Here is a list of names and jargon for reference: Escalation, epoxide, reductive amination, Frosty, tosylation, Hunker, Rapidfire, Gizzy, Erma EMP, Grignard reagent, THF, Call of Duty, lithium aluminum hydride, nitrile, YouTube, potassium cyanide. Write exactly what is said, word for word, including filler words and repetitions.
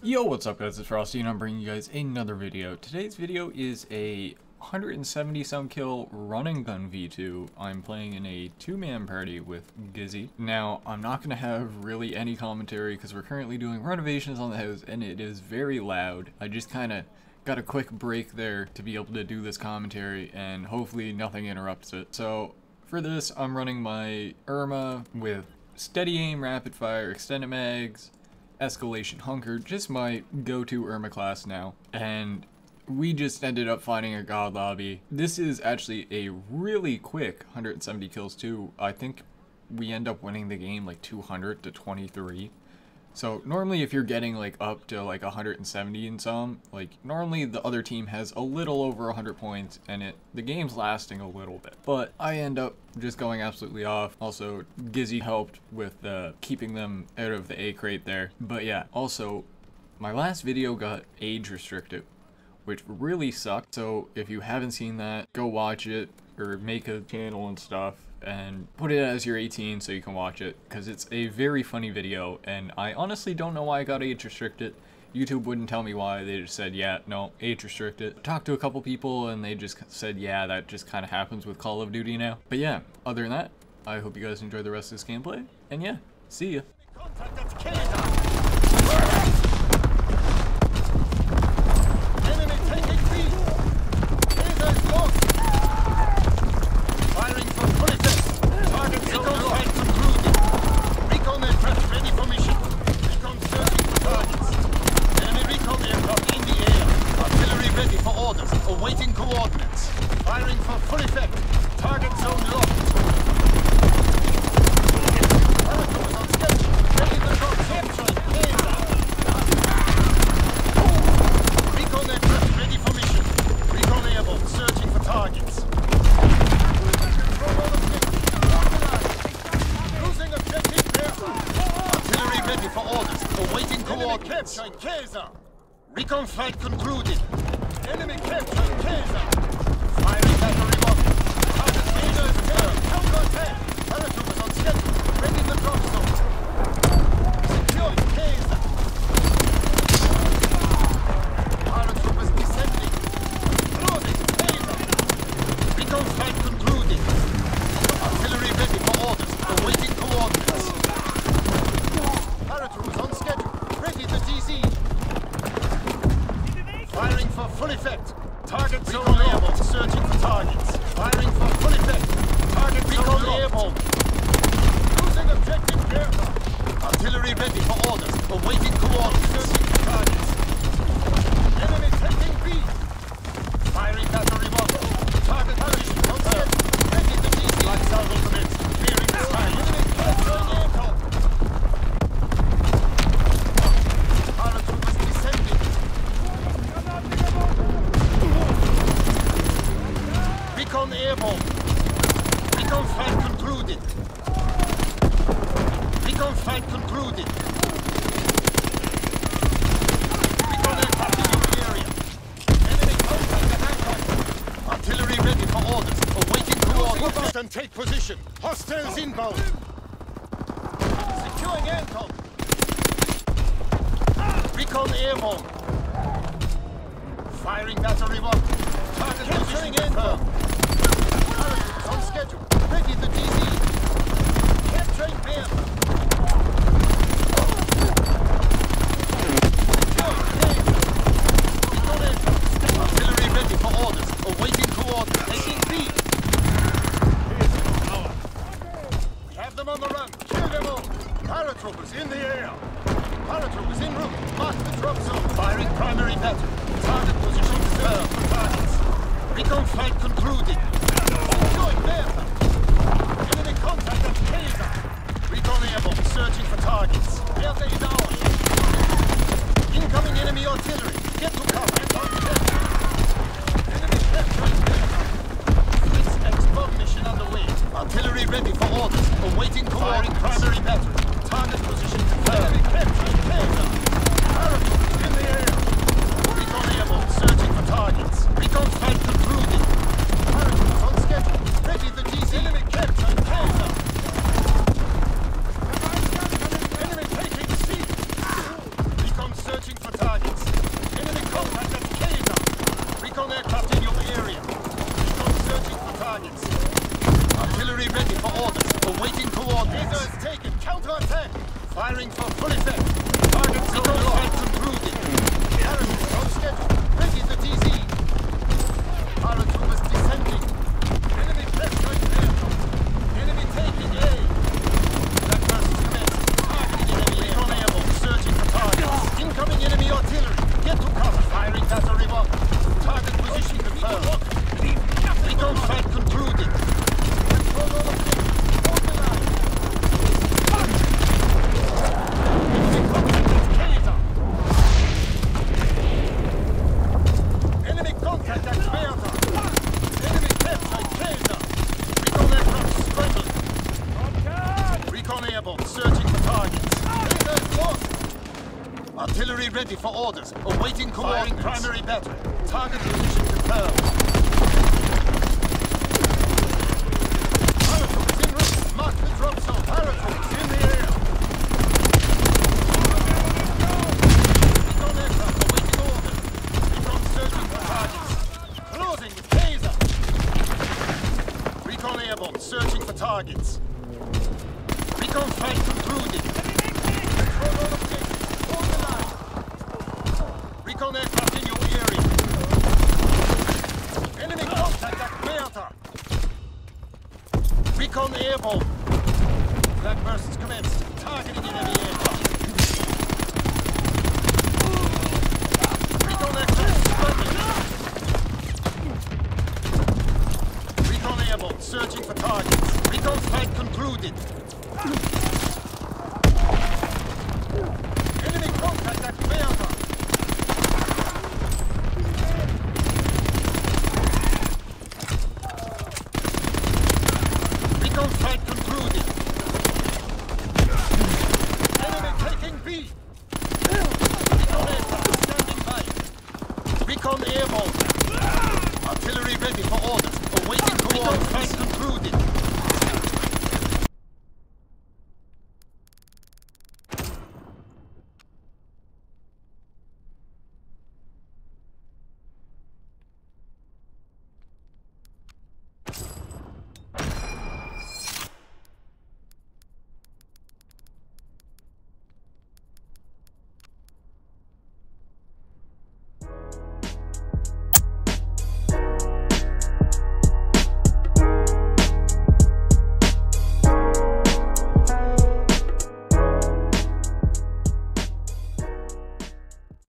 Yo, what's up guys, it's Frosty and I'm bringing you guys another video. Today's video is a one hundred seventy some kill run and gun V two. I'm playing in a two-man party with Gizzy. Now, I'm not going to have really any commentary because we're currently doing renovations on the house and it is very loud. I just kind of got a quick break there to be able to do this commentary and hopefully nothing interrupts it. So, for this, I'm running my Erma with steady aim, rapid fire, extended mags, Escalation, Hunker, just my go-to Erma class now, and we just ended up finding a god lobby. This is actually a really quick one hundred seventy kills too. I think we end up winning the game like two hundred to twenty-three. So normally if you're getting like up to like one hundred seventy and some, like normally the other team has a little over one hundred points and it the game's lasting a little bit. But I end up just going absolutely off. Also, Gizzy helped with uh, keeping them out of the A crate there. But yeah, also my last video got age restricted, which really sucked. So if you haven't seen that, go watch it or make a channel and stuff and put it as you're eighteen so you can watch it, because it's a very funny video and I honestly don't know why I got age restricted. YouTube wouldn't tell me why, they just said yeah, no, age restricted. Talked to a couple people and they just said yeah, that just kind of happens with Call of Duty now. But yeah, other than that, I hope you guys enjoy the rest of this gameplay, and yeah, see ya. Awaiting coordinates. Firing for full effect. Target zone locked. Helicopters on schedule. Ready for conception. Recon aircraft ready for mission. Recon airborne searching for targets. Losing objective there. Artillery ready for orders. Awaiting coordinates. Recon flight concluded. Enemy captured Kaiser! Firing at the remote! Target Kaiser is killed! Count on ten! Paratroopers on schedule! Ready the drop zone! Securing Kaiser! Paratroopers descending! Losing Kaiser! Recon flight concluded! Artillery ready for orders! Awaiting coordinates! Paratroopers on schedule! Ready the D Z! Firing for full effect. Target zone airborne. Searching for targets. Firing for full effect. Target zone airborne. Losing objective Gerda. Artillery ready for orders. Awaiting coordinates. Searching for targets. Enemy taking B. Firing battery model. Target position confirmed. Ready to D C. Light sound will commence. Clearing the sky. Enemy capturing aircraft. Recon airborne. Recon flight concluded. Recon flight concluded. Recon aircraft in the area. Enemy contact at Hancock. Artillery ready for orders. Awaiting coordinates. Move out and take position. Hostiles inbound. Securing Hancock. Recon airborne. Firing battery one. Target capturing Hancock. On schedule. Ready the D Z. Capturing Bear. Artillery ready for orders. Awaiting coordinates. Taking B. We have them on the run. Kill them all. Paratroopers in the air. Paratroopers in route. Mark the drop zone. Firing primary battery. Target position confirmed for targets. Recon flight concluded. Enemy contact at Kaiser. Recon airborne searching for targets. Enemy cold has been killing them. Recon aircraft in your area. Recon searching for targets. Artillery ready for orders. Awaiting coordinates. Laser is taken. Counter-attack. Firing for full effect. Targets are locked and brooded. Parachutes on schedule. Ready to T Z. Parachute is descending. Enemy pressuring vehicle. Enemy taking A. That first command. Targeting enemy air. Unable. Searching for targets. Incoming enemy artillery. Get to cover. Firing at a revolver. Target position confirmed. We don't fight concluded. Control over the artillery ready for orders. Awaiting coordinates. Primary battery. Target position confirmed. Parachute is in range. Mark the drop zone. Parachute is in the air. Recon aircraft awaiting orders. Recon searching for targets. Closing with taser. Recon airborne searching for targets. Recon fight concluded. Control all objectives. Recon aircraft in your area. Enemy contact at Beata. Recon airborne. Black bursts commenced. Targeting enemy aircraft. Recon aircraft spotted. Recon airborne searching for targets. Recon flight concluded. Enemy contact at Beata. Artillery ready for orders. Awaiting coordinates. Recon fight concluded.